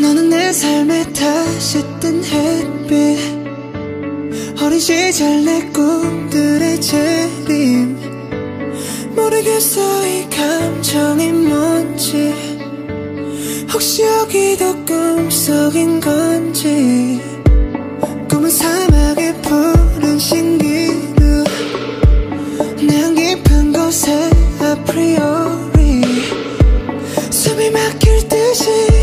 너는 내 삶에 다시 뜬 햇빛, 어린 시절 내 꿈들의 재림. 모르겠어 이 감정이 뭔지, 혹시 여기도 꿈속인 건지. 꿈은 사막의 푸른 신기루, 난 깊은 곳에 아프리오리 숨이 막힐 듯이